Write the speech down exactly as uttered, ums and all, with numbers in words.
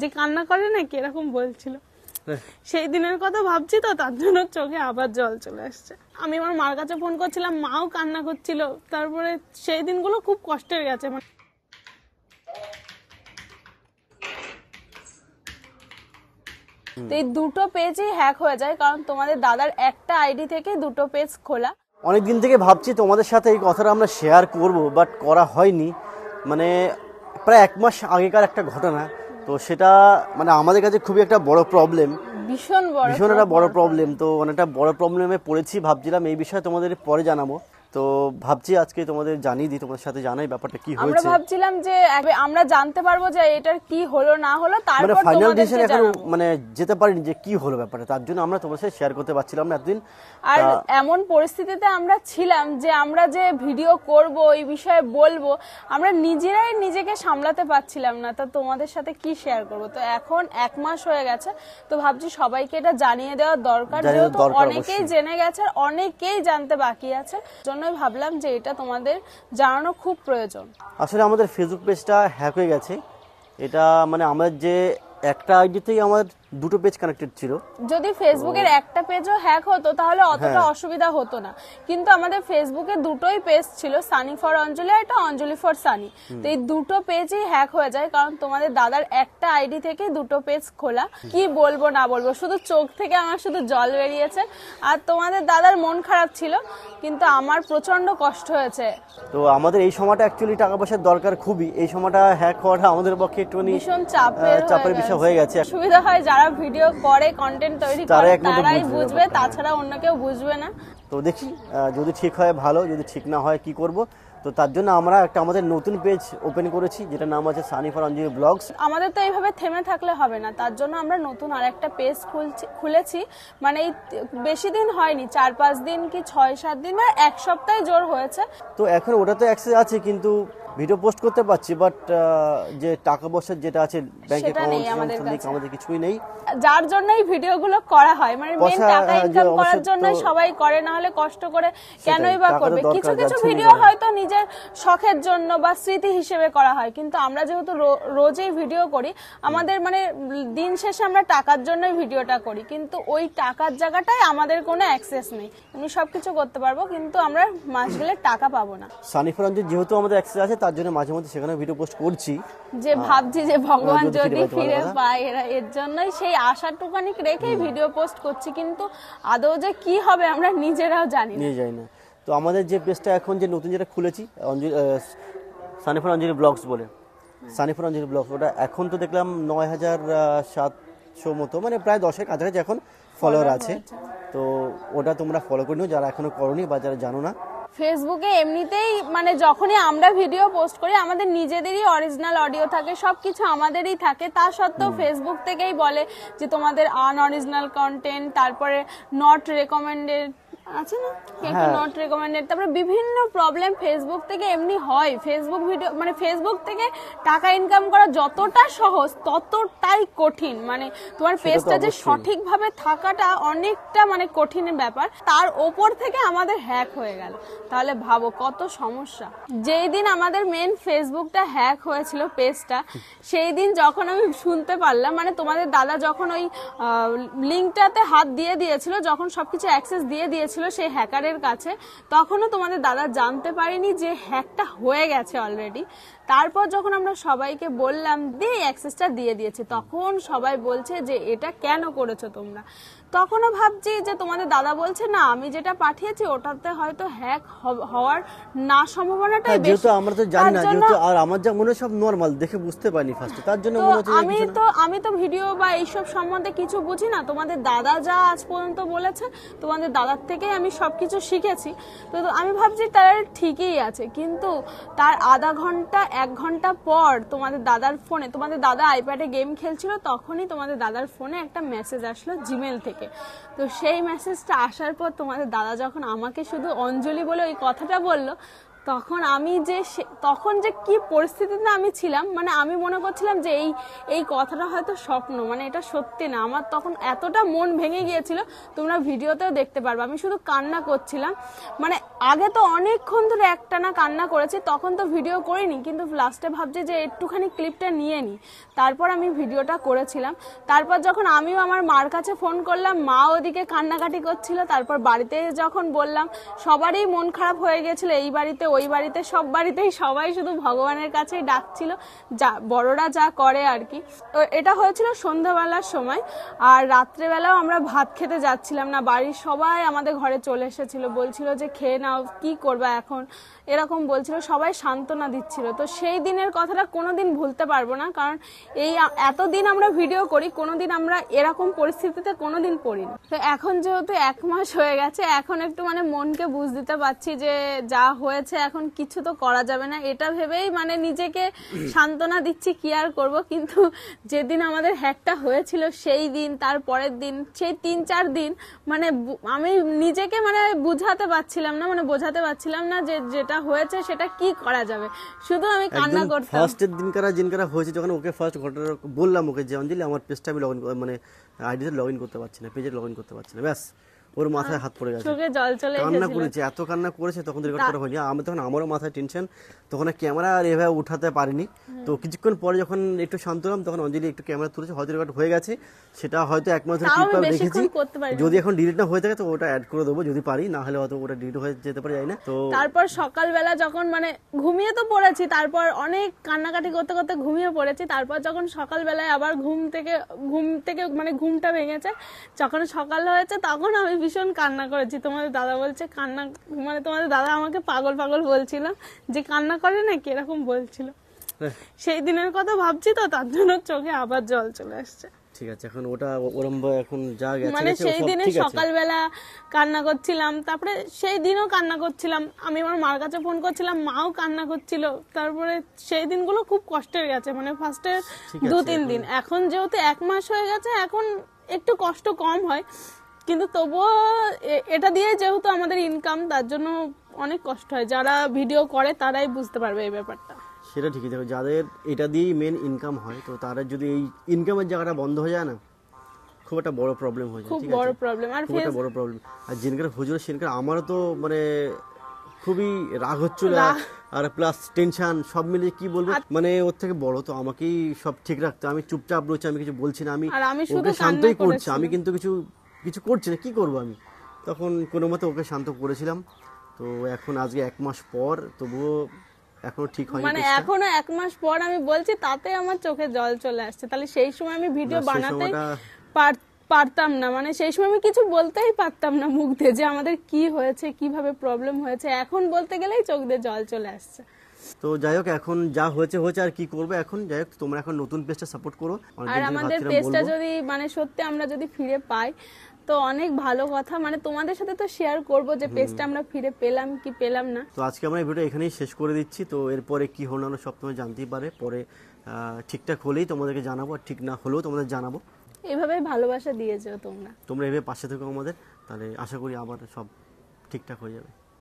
যে কান্না করে না কি এরকম বলছিল সেই দিনের কথা ভাবছি তো তার জন্য চোখে আবার জল চলে আসছে। আমি আমার মার কাছে ফোন করছিলাম, মাও কান্না করছিল। তারপরে সেই দিনগুলো খুব কষ্টের গেছে। তো এই দুটো পেজই হ্যাক হয়ে যায় কারণ তোমাদের দাদার একটা আইডি থেকে দুটো পেজ খোলা। অনেকদিন থেকে ভাবছি তোমাদের সাথে এই কথাটা আমরা শেয়ার করব, বাট করা হয়নি। মানে প্রায় এক মাস আগেকার একটা ঘটনা, তো সেটা মানে আমাদের কাছে খুবই একটা বড় প্রবলেম, ভীষণ বড় ভীষণ একটা বড় প্রবলেম। তো অনেকটা বড় প্রবলেমে পড়েছি। ভাবছিলাম এই বিষয়ে তোমাদের পরে জানাবো, তো ভাবছি আজকে তোমাদের জানিয়ে দিই, তোমাদের সাথে জানাই ব্যাপারটা কি হয়েছে। আমরা ভাবছিলাম যে আমরা জানতে পারবো যে এটার কি হলো না হলো, তারপর ফাইনাল ডিসিশন এখন মানে যেতে পারিনি যে কি হলো ব্যাপারটা, তার জন্য আমরা তোমাদের সাথে শেয়ার করতে পারছিলাম না এতদিন। আর এমন পরিস্থিতিতে আমরা ছিলাম যে আমরা যে ভিডিও করব এই বিষয়ে বলবো, আমরা নিজেরাই নিজেকে সামলাতে পারছিলাম না। তো তোমাদের সাথে কি শেয়ার করব, তো এখন এক মাস হয়ে গেছে। তো ভাবছি সবাইকে এটা জানিয়ে দেওয়া দরকার, যেহেতু অনেকেই জেনে গেছে আর অনেকেই জানতে বাকি আছে। ভাবলাম যে এটা তোমাদের জানানো খুব প্রয়োজন। আসলে আমাদের ফেসবুক পেজটা হ্যাক হয়ে গেছে। এটা মানে আমার যে একটা আইডিতেই আমার দুটো পেজ কানেক্টেড ছিল। যদি ফেসবুকের একটা পেজও হ্যাক হতো তাহলে অতটা অসুবিধা হতো না, কিন্তু আমাদের ফেসবুকে দুটোই পেজ ছিল, সানি ফর অঞ্জলি আর এটা অঞ্জলি ফর সানি। তো এই দুটো পেজই হ্যাক হয়ে যায় কারণ তোমাদের দাদার একটা আইডি থেকে দুটো পেজ খোলা। কি বলবো না বলবো, শুধু চোখ থেকে আমার শুধু জল বেরিয়েছে। আর তোমাদের দাদার মন খারাপ ছিল, কিন্তু আমার প্রচন্ড কষ্ট হয়েছে। তো আমাদের এই সময়টা অ্যাকচুয়ালি টাকা পয়সার দরকার খুবই। এই সময়টা হ্যাক হওয়াটা আমাদের পক্ষে একটু ভীষণ চাপের চাপের বিষয় হয়ে গেছে। সুবিধা হয় যারা ভিডিও করে, কন্টেন্ট তৈরি করে, তারাই বুঝবে, তাছাড়া অন্য কেউ বুঝবে না। তো দেখি যদি ঠিক হয় ভালো, যদি ঠিক না হয় কি করব। তো তার জন্য আমরা একটা আমাদের নতুন পেজ ওপেন করেছি যেটা নাম আছে সানি ফর অঞ্জলি ব্লগস। আমাদের তো এইভাবে থেমে থাকলে হবে না, তার জন্য আমরা নতুন আরেকটা পেজ খুলেছি। মানে বেশি দিন হয়নি, চার পাঁচ দিন কি ছয় সাত দিন, মানে এক সপ্তাহে জোর হয়েছে। তো এখন ওটা তো অ্যাক্সেস আছে, কিন্তু ভিডিও পোস্ট করতে পারছি, বাট যে টাকা পয়সা যেটা আছে ব্যাংকে আমাদের কিছুই নেই, যার জন্য এই ভিডিওগুলো করা হয়। মানে মেইন টাকা ইনকাম করার জন্য সবাই করে, না হলে কষ্ট করে কেনই বা করবে। কিছু কিছু ভিডিও হয়তো নিজের শখের জন্য বা স্মৃতি হিসেবে করা হয়, কিন্তু আমরা যেহেতু রোজই ভিডিও করি, আমাদের মানে দিন শেষে আমরা টাকার জন্যই ভিডিওটা করি, কিন্তু ওই টাকার জায়গাটাই আমাদের কোনো অ্যাক্সেস নেই। আমি সবকিছু করতে পারবো কিন্তু আমরা মাস গেলে টাকা পাবো না। সানি ফর অঞ্জলি যেহেতু আমাদের অ্যাক্সেস আছে, তার জন্য মাঝে মধ্যে সেখানে ভিডিও পোস্ট করছি, যে ভাবছি যে ভগবান যদি ফিরে পায় এরা, এর জন্যই সেই আশাটুকুনি রেখেই ভিডিও পোস্ট করছি, কিন্তু আদৌ যে কি হবে আমরা নিজেরাও জানি না। তো আমাদের যে পেজটা এখন যে নতুন যেটা খুলেছি সানি ফর অঞ্জলি ব্লগস বলে, সানি ফর অঞ্জলি ব্লগস, ওটা এখন তো দেখলাম নয় হাজার সাতশো মতো, মানে প্রায় দশের কাছাকাছি এখন ফলোয়ার আছে। তো ওটা তোমরা ফলো করে নিও যারা এখনো করোনি বা যারা জানো না। ফেসবুকে এমনিতেই মানে যখনই আমরা ভিডিও পোস্ট করি আমাদের নিজেদেরই অরিজিনাল অডিও থাকে, সবকিছু আমাদেরই থাকে। তা সত্ত্বেও ফেসবুক থেকেই বলে যে তোমাদের আনঅরিজিনাল কন্টেন্ট, তারপরে নট রেকমেন্ডেড আছে না, কিন্তু নট রেকমেন্ডেড, তারপরে বিভিন্ন প্রবলেম ফেসবুক থেকে এমনি হয়। ফেসবুক ভিডিও মানে ফেসবুক থেকে টাকা ইনকাম করা যতটা সহজ ততটাই কঠিন। মানে তোমার পেজটা যে সঠিকভাবে থাকাটা অনেকটা মানে কঠিন ব্যাপার, তার ওপর থেকে আমাদের হ্যাক হয়ে গেল। তাহলে ভাবো কত সমস্যা। যেই দিন আমাদের মেন ফেসবুকটা হ্যাক হয়েছিল পেজটা, সেই দিন যখন আমি শুনতে পারলাম, মানে তোমাদের দাদা যখন ওই লিঙ্কটাতে হাত দিয়ে দিয়েছিল, যখন সবকিছু অ্যাক্সেস দিয়ে দিয়েছিল সেই হ্যাকারের কাছে, তখনও তোমাদের দাদা জানতে পারেনি যে হ্যাকটা হয়ে গেছে অলরেডি। তারপর যখন আমরা সবাইকে বললাম যে অ্যাক্সেসটা দিয়ে দিয়েছে, তখন সবাই বলছে যে এটা কেন করেছো তোমরা। তখনও ভাবছি যে তোমাদের দাদা বলছে না, আমি যেটা পাঠিয়েছি ওটাতে হয়তো হ্যাক হওয়ার না সম্ভাবনাটাই বেশি। আমরা তো জানি না, যেহেতু আর আমার যা মনে সব নরমাল দেখে বুঝতে পারিনি ফার্স্টে, তার জন্য মনে হচ্ছে আমি তো আমি তো ভিডিও বা এইসব সম্বন্ধে কিছু বুঝি না। তোমাদের দাদা যা আজ পর্যন্ত বলেছে, তোমাদের দাদার থেকেই আমি সবকিছু শিখেছি। তো আমি ভাবছি তার ঠিকই আছে, কিন্তু তার আধা ঘন্টা এক ঘন্টা পর তোমাদের দাদার ফোনে, তোমাদের দাদা আইপ্যাডে গেম খেলছিল, তখনই তোমাদের দাদার ফোনে একটা মেসেজ আসলো জিমেল থেকে। তো সেই মেসেজটা আসার পর তোমাদের দাদা যখন আমাকে শুধু অঞ্জলি বলে ওই কথাটা বলল, তখন আমি যে তখন যে কি পরিস্থিতিতে আমি ছিলাম, মানে আমি মনে করছিলাম যে এই এই কথাটা হয়তো স্বপ্ন, মানে এটা সত্যি না। আমার তখন এতটা মন ভেঙে গিয়েছিল, তোমরা ভিডিওতেও দেখতে পারবে আমি শুধু কান্না করছিলাম। মানে आगे तो अनेकक्षण धरे एकटाना कान्ना करेছি তখন তো ভিডিও করিনি কিন্তু লাস্টে ভাবছি যে একটুখানি ক্লিপটা নিয়ে নি তারপর আমি ভিডিওটা করেছিলাম। তারপর যখন আমিও আমার মার কাছে ফোন করলাম মা ওদিকে কান্নাকাটি করছিল। তারপর বাড়িতে যখন বললাম সবারই মন খারাপ হয়ে গিয়েছিল, এই বাড়িতে ওই বাড়িতে সব বাড়িতেই সবাই শুধু ভগবানের কাছেই ডাকছিল যা বড়রা যা করে আর কি। তো এটা হয়েছিল সন্ধ্যাবেলার সময় আর রাত্রেবেলাও আমরা ভাত খেতে যাচ্ছিলাম না, বাড়ির সবাই আমাদের ঘরে চলে এসেছিল বলছিল যে খেয়ে নাও কি করবা এখন এরকম বলছিল, সবাই সান্ত্বনা দিচ্ছিল। তো সেই দিনের কথাটা কোনোদিন ভুলতে পারবো না কারণ এই এতদিন আমরা ভিডিও করি কোনোদিন আমরা এরকম পরিস্থিতিতে কোনোদিন পড়িনি। তো এখন যেহেতু এক মাস হয়ে গেছে এখন একটু মানে মনকে বুঝ দিতে পারছি যে যা হয়েছে এখন কিছু তো করা যাবে না, এটা ভেবেই মানে নিজেকে সান্ত্বনা দিচ্ছি কি আর করবো। কিন্তু যেদিন আমাদের হ্যাকটা হয়েছিল সেই দিন তার পরের দিন সেই তিন চার দিন মানে আমি নিজেকে মানে বুঝাতে পারছিলাম না মানে বোঝাতে পারছিলাম না যে যেটা হয়েছে সেটা কি করা যাবে, শুধু আমি কান্না করতাম। ফার্স্টের দিনকার দিনকার হয়েছে যখন ওকে ফার্স্ট ঘটনা বললাম ওকে যে অঞ্জলি আমার পেজটা আমি লগ ইন মানে আইডিতে লগ ইন করতে পারছি না পেজে লগ ইন করতে পারছি না, ব্যাস ওর মাথায় হাত পড়ে গেছে, চোখে জল চলে এসেছে, কান্না করেছে এত কান্না করেছে। তখন রেকর্ড করা হয়নি আমি তখন আমারও মাথায় টেনশন, তখন ক্যামেরা আর এভাবে উঠাতে পারিনি। তো কিছুক্ষণ পরে যখন একটু শান্ত হলাম তখন অঞ্জলি একটু ক্যামেরা তুলেছে, হয়তো রেকর্ড হয়ে গেছে সেটা হয়তো এক মাস ধরে ক্লিপ আমি দেখেছি, যদি এখন ডিলিট না হয়ে থাকে তো ওটা অ্যাড করে দেবো যদি পারি, না হলে হয়তো ওটা ডিলিট হয়ে যেতে পারে যাই না। তো তারপর সকালবেলা যখন মানে ঘুমিয়ে তো পড়েছি তারপর অনেক কান্নাকাটি করতে করতে ঘুমিয়ে পড়েছি। তারপর যখন সকালবেলায় আবার ঘুম থেকে ঘুম থেকে মানে ঘুমটা ভেঙেছে যখন সকাল হয়েছে তখন আমি ভীষণ কান্না করেছি। তোমাদের দাদা বলছে কান্না মানে তোমাদের দাদা আমাকে পাগল পাগল বলছিল যে কান্না করে নাকি এরকম বলছিল, সেই দিনের কথা ভাবছি তো তার জন্য চোখে আবার জল চলে আসছে। ঠিক আছে এখন ওটা ওরম্ব এখন যা গেছে মানে সেই দিনে সকালবেলা কান্না করছিলাম, তারপরে সেই দিনও কান্না করছিলাম, আমি আমার মার কাছে ফোন করছিলাম মাও কান্না করছিল। তারপরে সেই দিনগুলো খুব কষ্টের গেছে মানে ফার্স্টে দু তিন দিন, এখন যেহেতু এক মাস হয়ে গেছে এখন একটু কষ্ট কম হয় কিন্তু তবুও এটা দিয়ে যেহেতু আমাদের ইনকাম তার জন্য অনেক কষ্ট হয়, যারা ভিডিও করে তারাই বুঝতে পারবে এই ব্যাপারটা। সেটা ঠিকই থাকবে যাদের এটা দিয়েই মেন ইনকাম হয় তো তারা যদি এই ইনকামের জায়গাটা বন্ধ হয়ে যায় না খুব একটা বড় প্রবলেম হয়ে যায়, খুব বড় প্রবলেম। আর ফেস বড় প্রবলেম আর জিনকার হুজুর সিনকার আমারও তো মানে খুবই রাগ হচ্ছিল আর প্লাস টেনশন সব মিলে কি বলবো মানে ওর থেকে বড় তো আমাকেই সব ঠিক রাখতে, আমি চুপচাপ রয়েছি আমি কিছু বলছি না, আমি ওকে শান্তই করছি আমি কিন্তু কিছু কিছু করছি না, কি করবো আমি। তখন কোনো মতে ওকে শান্ত করেছিলাম। তো এখন আজকে এক মাস পর তবুও এখনো ঠিক হয়নি মানে এখনো এক মাস পর আমি বলছি তাতে আমার চোখে জল চলে আসছে। তাহলে সেই সময় আমি ভিডিও বানাতে পারতাম না মানে সেই সময় আমি কিছু বলতেই পারতাম না মুখ দিয়ে যে আমাদের কি হয়েছে কিভাবে প্রবলেম হয়েছে, এখন বলতে গেলেই চোখ দিয়ে জল চলে আসছে। তো যাই হোক এখন যা হয়েছে হয়েছে আর কি করবে এখন, যাই হোক তোমরা এখন নতুন পেজটা সাপোর্ট করো আর আমাদের পেজটা যদি মানে সত্যি আমরা যদি ফিরে পাই তো অনেক ভালো কথা, মানে তোমাদের সাথে তো শেয়ার করব যে পেজটা আমরা ফিরে পেলাম কি পেলাম না। তো আজকে আমরা এই ভিডিও এখানেই শেষ করে দিচ্ছি। তো এরপরে কি হলো না সব তোমরা জানতেই পারে, পরে ঠিকঠাক হলেই তোমাদেরকে জানাবো আর ঠিক না হলেও তোমাদের জানাবো। এভাবেই ভালোবাসা দিয়ে যাও তোমরা, তোমরা এভাবে পাশে থেকো আমাদের, তাহলে আশা করি আবার সব ঠিকঠাক হয়ে যাবে।